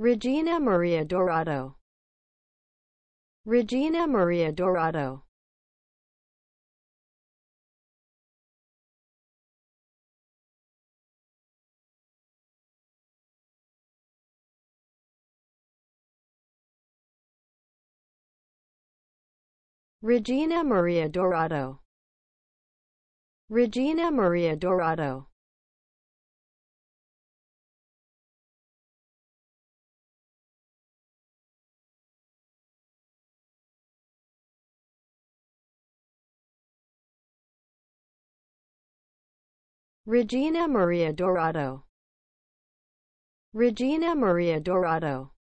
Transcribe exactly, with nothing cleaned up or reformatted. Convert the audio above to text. Regina Maria Dourado. Regina Maria Dourado. Regina Maria Dourado. Regina Maria Dourado. Regina Maria Dourado. Regina Maria Dourado.